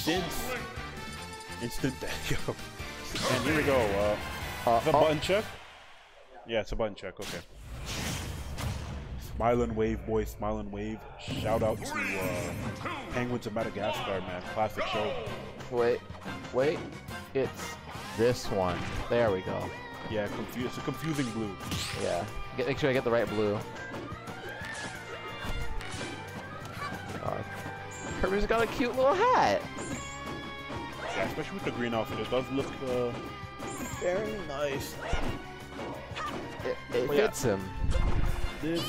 Since instant death. And here we go. The button check? Yeah, it's a button check. Okay. Smile and wave, boy. Smile and wave. Shout out to Penguins of Madagascar, man. Classic show. Wait, wait. It's this one. There we go. Yeah, it's a confusing blue. Yeah. Make sure I get the right blue. Kirby's got a cute little hat. Yeah, especially with the green outfit, it does look very nice. It fits him. This.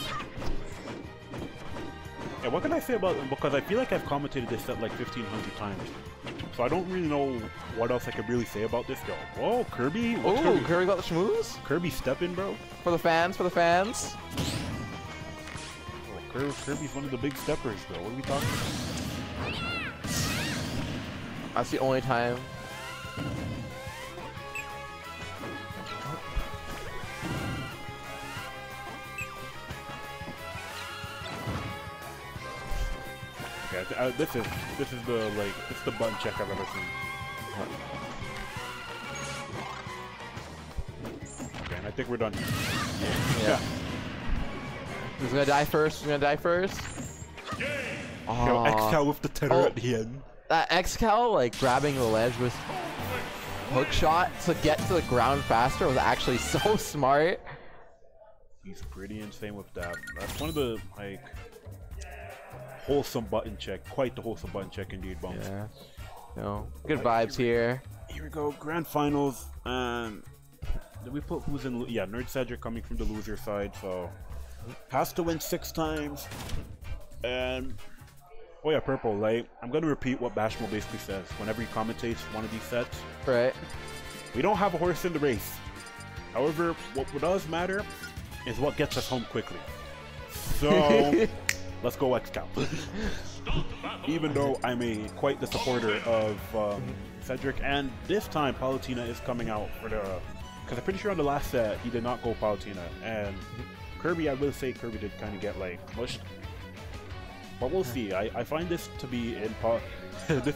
Yeah, what can I say about him? Because I feel like I've commentated this set like 1,500 times, so I don't really know what else I could really say about this. Yo, whoa, Kirby! What's Kirby? Kirby got the schmooze. Kirby stepping, bro. For the fans, for the fans. Well, Kirby's one of the big steppers, bro. What are we talking about? That's the only time. Okay, this is the it's the button check I've ever seen. Okay, and I think we're done. Yeah. Who's gonna die first? Yo, Xcal with the tether at the end. That Xcal, like, grabbing the ledge with hookshot to get to the ground faster was actually so smart. He's pretty insane with that. That's one of the, like, wholesome button check. Quite the wholesome button check indeed, Bumps. Yeah. No. Good vibes here. Here we go. Grand Finals. Did we put who's in... Yeah, NerdCedric coming from the loser side, so... Has to win 6 times. And... Oh yeah, purple. Like, I'm gonna repeat what Bashmo basically says whenever he commentates one of these sets. Right. We don't have a horse in the race. However, what does matter is what gets us home quickly. So let's go Xcal. Even though I'm quite the supporter of Cedric, and this time Palutena is coming out for the because I'm pretty sure on the last set he did not go Palutena, and Kirby, I will say Kirby did kind of get like pushed. But we'll see. I find this to be in part. This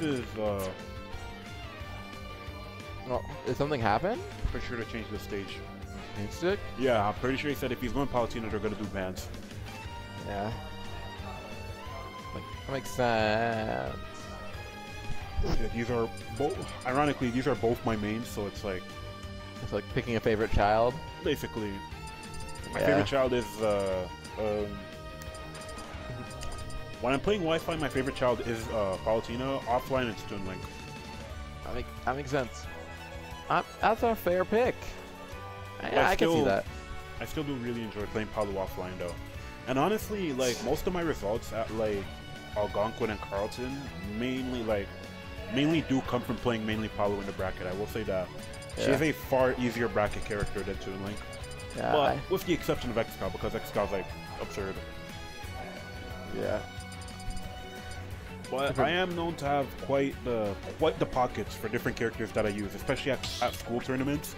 is. Well, did something happen? Pretty sure to change the stage. Changed it? Yeah, I'm pretty sure he said if he's going Palutena, they're gonna do bans. Yeah. Like, that makes sense. Yeah, these are both. Ironically, these are both my mains, so it's like. It's like picking a favorite child. Basically. My favorite child is, when I'm playing Wi-Fi, my favorite child is Palutena. Offline, it's Toon Link. That makes sense. That's a fair pick. I can see that. I still do really enjoy playing Palu offline, though. And honestly, like, most of my results at, like, Algonquin and Carlton mainly do come from playing mainly Palu in the bracket. I will say that. Yeah. She is a far easier bracket character than Toon Link. Yeah, but with the exception of Xcal, because Xcal's like absurd. Yeah. But I am known to have quite the pockets for different characters that I use, especially at school tournaments.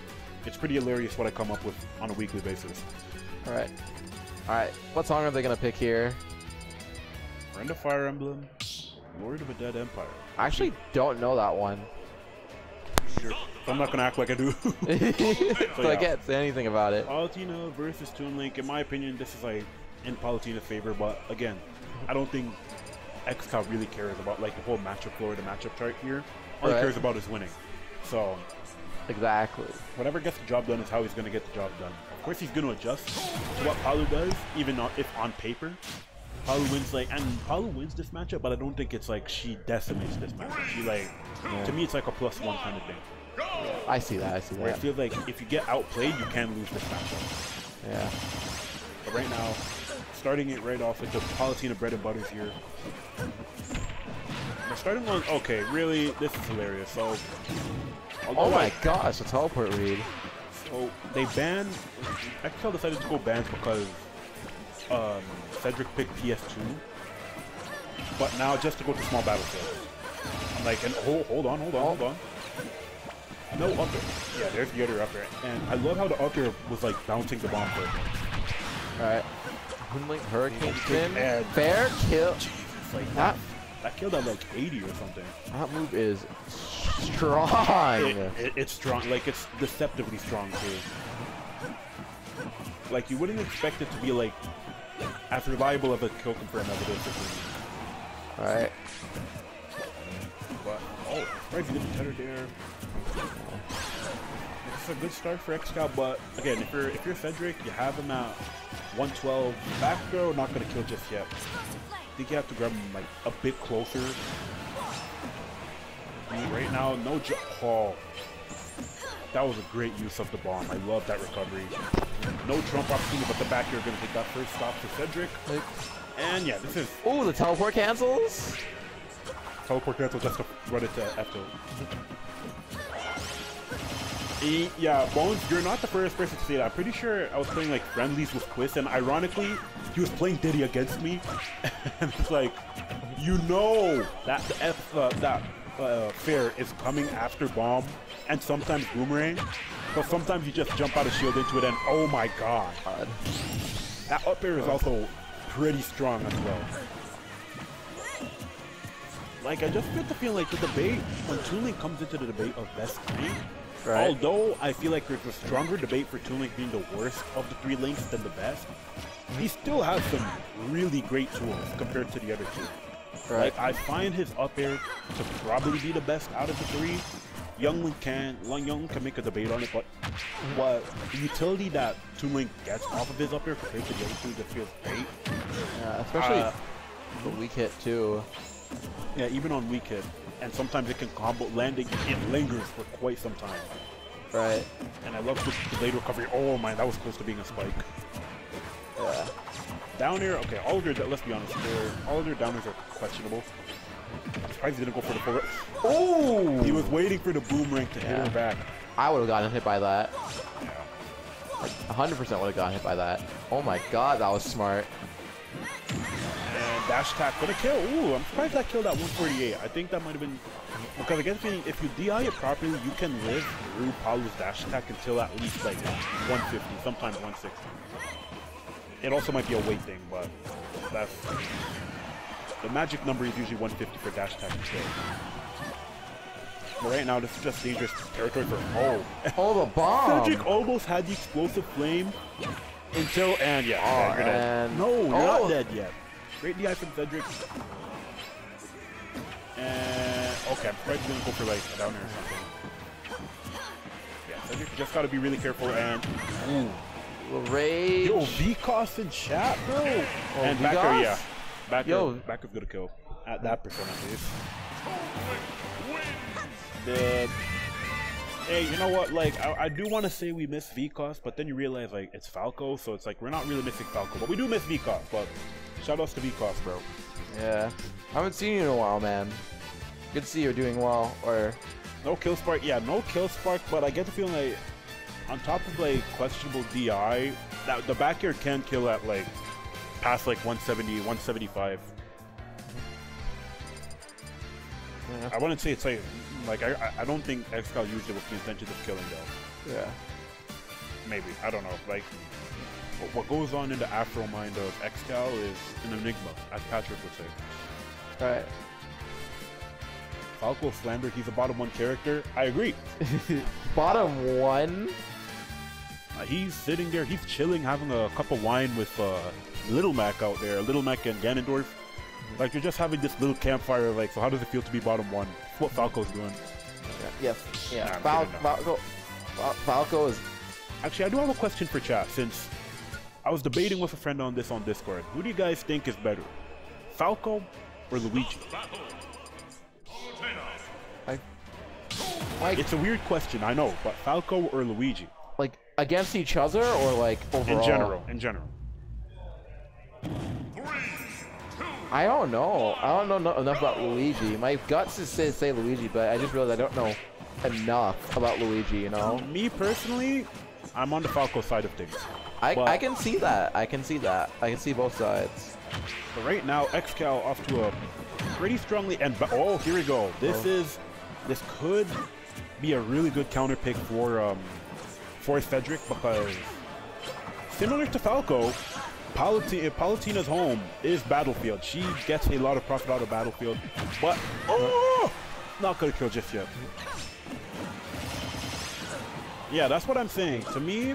It's pretty hilarious what I come up with on a weekly basis. Alright. Alright, what song are they gonna pick here? We're into Fire Emblem, Lord of a Dead Empire. I actually don't know that one. Sure. So I'm not gonna act like I do. So yeah. I can't say anything about it. Palutena versus Toon Link. In my opinion, this is like in Palutena's favor, but again, I don't think Xcal really cares about like the whole matchup floor, the matchup chart here. All he cares about is winning. So exactly. Whatever gets the job done is how he's gonna get the job done. Of course, he's gonna adjust to what Palu does, even if on paper. Palu wins, like, and Palu wins this matchup, but I don't think it's like she decimates this matchup. She like, to me, it's like a +1 kind of thing. I see that. I see that. Where it feels like if you get outplayed, you can lose this matchup. Yeah. But right now, starting it right off with the Palutena bread and butters here. The starting one, okay, really, this is hilarious. So, oh my gosh, a teleport read. So they banned. Xcal decided to go bans because. Cedric picked PS2, but now just to go to small battlefield. I'm like, and hold on. No upper. Yeah, there's the other upper. And I love how the upper was like bouncing the bomb first. Alright. Toon Link Hurricane Spin. Fair kill. Jesus. off like that. That killed at like 80 or something. That move is strong. It's strong. Like, it's deceptively strong too. Like, you wouldn't expect it to be like as reliable of a kill confirm as it is for me. Alright. But, oh, right, you didn't tether there. It's a good start for Xcal, but again, if you're Cedric, you have him at 112. Back throw, not gonna kill just yet. I think you have to grab him like a bit closer. And right now, no jump. Oh, that was a great use of the bomb. I love that recovery. No trump opportunity, but the back here are gonna take that first stop for Cedric. And yeah, this is. Oh, the teleport cancels. Teleport cancels just to run it to F2. Yeah, Bones, you're not the first person to say that. I'm pretty sure I was playing like friendlies with Quist, and ironically, he was playing Diddy against me, and it's like, you know that the fair is coming after bomb, and sometimes boomerang, but sometimes you just jump out of shield into it, and oh my god, that up air is also pretty strong as well. Like, I just get the feeling like the debate when Toon Link comes into the debate of best three. Right. Although I feel like there's a stronger debate for Toon Link being the worst of the three Links than the best. He still has some really great tools compared to the other two. Right. Like, I find his up air to probably be the best out of the three. Young Link can make a debate on it, but what the utility that Toon Link gets off of his up air compared to the other two just feels great. Yeah, especially the weak hit too. Yeah, even on weak hit, and sometimes it can combo landing. It lingers for quite some time. Right. And I love the delayed recovery. Oh my, that was close to being a spike. Yeah. Down air, okay, all of their, let's be honest, all of their down airs are questionable. I'm surprised he didn't go for the forward. Oh! He was waiting for the boomerang to hit her back. I would have gotten hit by that. Yeah. Like, 100% would have gotten hit by that. Oh my god, that was smart. And dash attack, gonna kill. Ooh, I'm surprised that killed at 148. I think that might have been, because again, if you DI it properly, you can live through Paulu's dash attack until at least like 150, sometimes 160. It also might be a weight thing, but that's... The magic number is usually 150 for dash attack instead. But right now, this is just dangerous territory for... Oh! Oh, the bomb! Cedric almost had the explosive flame until... And yeah, oh, you're dead. No, you're not dead yet. Great DI from Cedric. And... Okay, I'm probably going to go for like a downer or something. Yeah, Cedric just got to be really careful and... Ooh. Rage. Yo, Vkoss in chat, bro. Oh, and back air, yeah. Back air's gonna kill. At that percent, at least. Hey, you know what? Like, I do want to say we miss Vkoss, but then you realize, like, it's Falco, so it's like, we're not really missing Falco, but we do miss Vkoss, but shoutouts to Vkoss, bro. Yeah. I haven't seen you in a while, man. Good to see you're doing well, or... No kill spark, yeah, no kill spark, but I get the feeling like... On top of like questionable DI, that the back air can kill at like past like 170, 175. Yeah. I wouldn't say it's like I don't think Xcal used it with the intention of killing though. Yeah. Maybe, I don't know. Like what goes on in the afro mind of Xcal is an enigma, as Patrick would say. Right. Falco slandered, he's a bottom one character. I agree. Bottom one? He's sitting there, he's chilling, having a cup of wine with Little Mac out there. Little Mac and Ganondorf. Like, you're just having this little campfire, like, so how does it feel to be bottom one? That's what Falco's doing. Yes, yeah. Falco is... Actually, I do have a question for chat, since I was debating with a friend on this on Discord. Who do you guys think is better? Falco or Luigi? Like, it's a weird question, I know, but Falco or Luigi? Like, against each other, or like, overall? In general. 3, 2... I don't know. I don't know enough about Luigi. My guts is say Luigi, but I just realized I don't know enough about Luigi, you know? Me, personally, I'm on the Falco side of things. I can see that. I can see both sides. But right now, Xcal off to a pretty strongly... and oh, here we go. This could be a really good counter pick for Cedric, because similar to Falco, Palutena's home is Battlefield. She gets a lot of profit out of Battlefield, but oh, not gonna kill just yet. Yeah, that's what I'm saying. To me,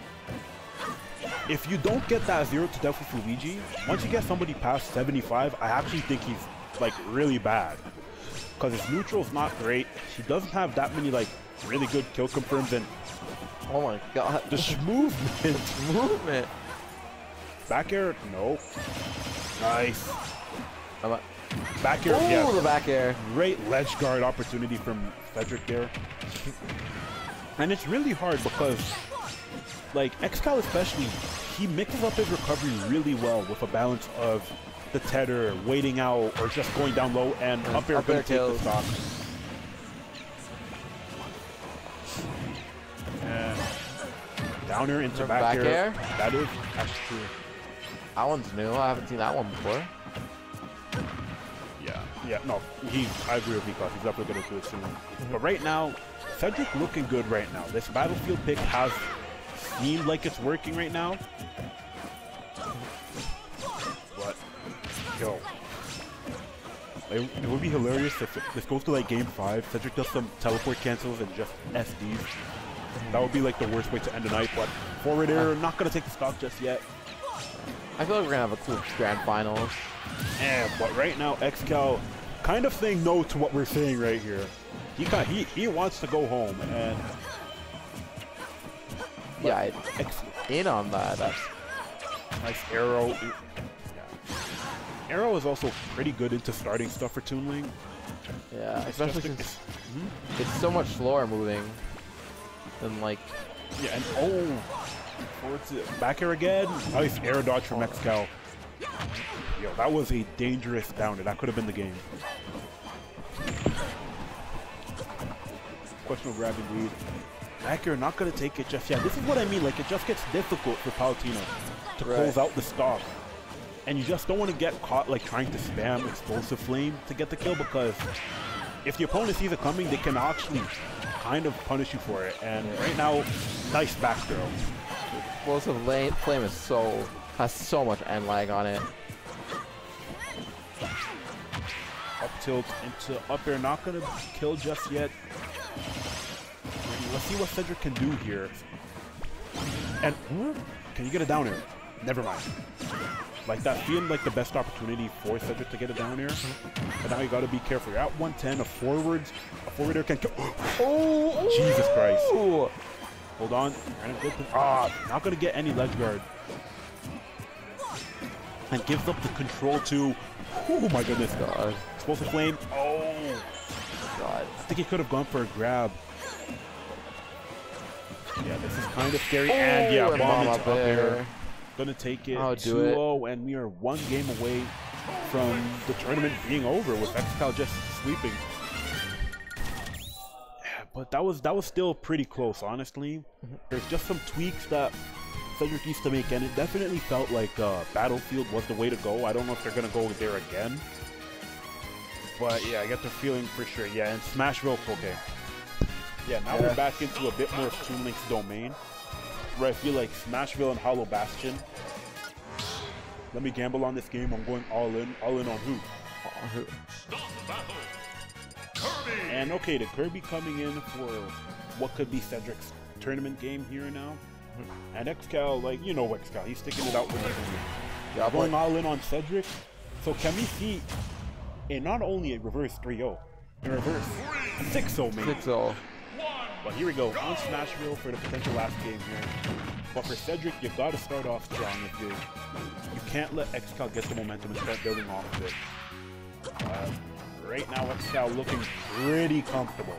if you don't get that 0-to-death with Luigi, once you get somebody past 75, I actually think he's like really bad. Because his neutral's not great. He doesn't have that many like really good kill confirms, and oh my god, this movement, movement. Back air, no. Nice. Back air, yeah. The back air. Great ledge guard opportunity from Cedric there. And it's really hard because, like, Xcal especially, he mixes up his recovery really well with a balance of the tether, waiting out, or just going down low, and up air gonna take the stock. And down air into back air. That is actually true. That one's new. I haven't seen that one before. Yeah. Yeah, no. I agree with Vkoss. He's definitely going to do it soon. But right now, Cedric looking good right now. This Battlefield pick has seemed like it's working right now. But, yo. It would be hilarious if this goes to like game 5. Cedric does some teleport cancels and just SDs. That would be like the worst way to end the night, but forward air, not going to take the stock just yet. I feel like we're going to have a cool grand finals. Yeah, but right now, Xcal kind of saying no to what we're saying right here. He wants to go home, and yeah, in on that. Nice arrow. Yeah. Arrow is also pretty good into starting stuff for Toon Link. Yeah, especially since it's so much slower moving than like. Yeah, and oh, back air again. Nice air dodge from Xcal. Yo, that was a dangerous downer. That could have been the game. Questionable grabbing lead. Back air not going to take it just yet. This is what I mean. Like, it just gets difficult for Palutena to close out the stock. And you just don't want to get caught, like, trying to spam Explosive Flame to get the kill, because if the opponent sees it coming, they can actually kind of punish you for it. And right now, nice back throw. Explosive Flame is so... has so much end lag on it. Up tilt into up air, not going to kill just yet. Let's see what Cedric can do here. And can you get a down air? Never mind. Like, that seemed like the best opportunity for Cedric to get a down air. But now you got to be careful. You're at 110. A forward air can kill. Oh, Jesus Christ. Hold on. Not going to get any ledge guard. And gives up the control to... Oh my goodness, God. Explosive Flame. Oh, God. I think he could have gone for a grab. Yeah, this is kind of scary. Oh, and yeah, bomb up there. Gonna take it 2-0, and we are one game away from the tournament being over with Xcal just sweeping. But that was still pretty close, honestly. There's just some tweaks that Cedric used to make, and it definitely felt like Battlefield was the way to go. I don't know if they're gonna go there again. But yeah, I get the feeling for sure. Yeah, and Smashville, okay. Yeah, now we're back into a bit more of Toon Link's domain, where I feel like Smashville and Hollow Bastion. Let me gamble on this game. I'm going all in on who? On who? Stop the battle. Kirby. And okay, the Kirby coming in for what could be Cedric's tournament game here now. And Xcal, like, you know Xcal, he's sticking it out with everything. Yeah, going all in on Cedric. So can we see, and not only a reverse 3-0, in reverse 6-0 maybe. 6-0. But here we go, on Smashville for the potential last game here. But for Cedric, you got to start off strong if you can't let Xcal get the momentum and start building off of it. Right now, Xcal looking pretty comfortable.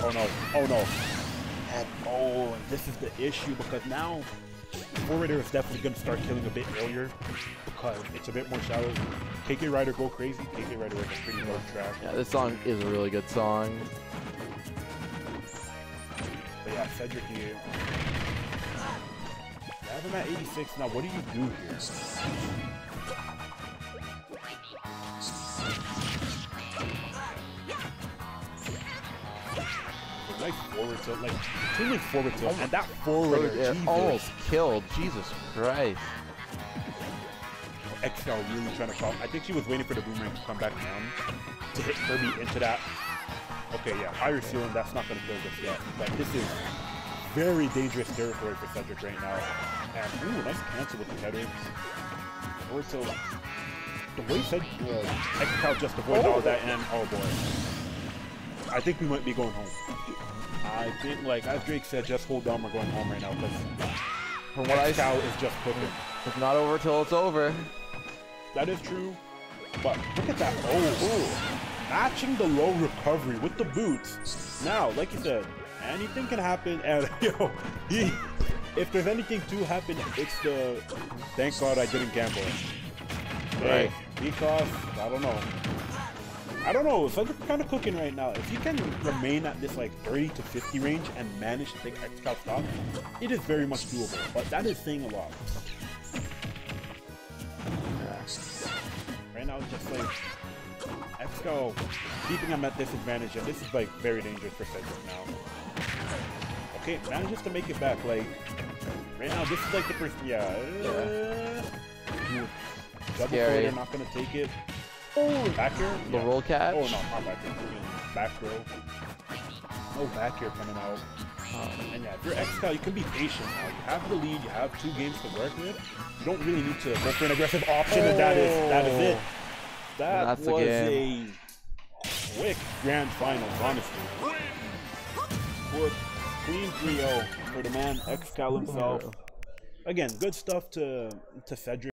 Oh no, oh no. And oh, and this is the issue, because now forward air is definitely going to start killing a bit earlier, because it's a bit more shallow. K.K. Rider go crazy. K.K. Rider is a pretty hard track. Yeah, this song is a really good song. But yeah, Cedric here. I have him at 86 now. What do you do here? like forward tilt, like Toon Link forward tilt, and that forward almost killed. Jesus Christ. Xcal really trying to call. I think she was waiting for the boomerang to come back down to hit Kirby into that. Okay, yeah, higher ceiling, that's not going to kill this yet. But this is very dangerous territory for Cedric right now. And, ooh, nice cancel with the headers. Also, the way Cedric, Xcal just avoided all that, and, oh boy. I think we might be going home. I think, like, as Drake said, just hold on, we're going home right now, because from what I saw is just cooking. It's not over till it's over. That is true, but look at that. Oh, matching the low recovery with the boots. Now, like you said, anything can happen, and yo, if there's anything to happen, it's the thank God I didn't gamble. Right. Hey, because I don't know. I don't know. So they're kind of cooking right now. If you can remain at this like 30 to 50 range and manage to take Xcal stock, it is very much doable. But that is saying a lot. Right now, just like Xcal keeping him at disadvantage, and this is like very dangerous for Cedric now. Okay, manages to make it back. Like right now, this is like the first. Double they're not gonna take it. Oh, back here? The roll catch? Oh, no, not back here. Back row. No back here coming out. And yeah, if you're Xcal, you can be patient now. You have the lead, you have 2 games to work with. You don't really need to go for an aggressive option, and that is it. That was a quick grand finals, honestly. Good clean 3-0 for the man Xcal himself. Again, good stuff to Cedric.